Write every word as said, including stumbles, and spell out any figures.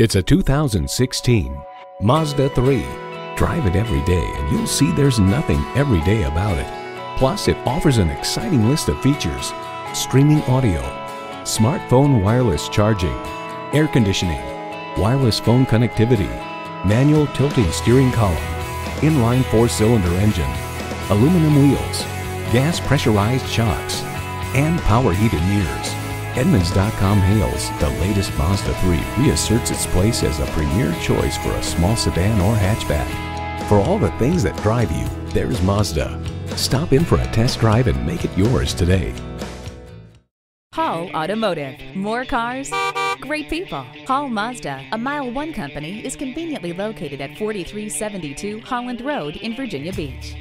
It's a two thousand sixteen Mazda three. Drive it every day and you'll see there's nothing every day about it. Plus, it offers an exciting list of features: streaming audio, smartphone wireless charging, air conditioning, wireless phone connectivity, manual tilting steering column, inline four-cylinder engine, aluminum wheels, gas pressurized shocks, and power heated mirrors. Edmunds dot com hails the latest Mazda three reasserts its place as a premier choice for a small sedan or hatchback. For all the things that drive you, there's Mazda. Stop in for a test drive and make it yours today. Hall Automotive. More cars, great people. Hall Mazda, a Mile One company, is conveniently located at forty-three seventy-two Holland Road in Virginia Beach.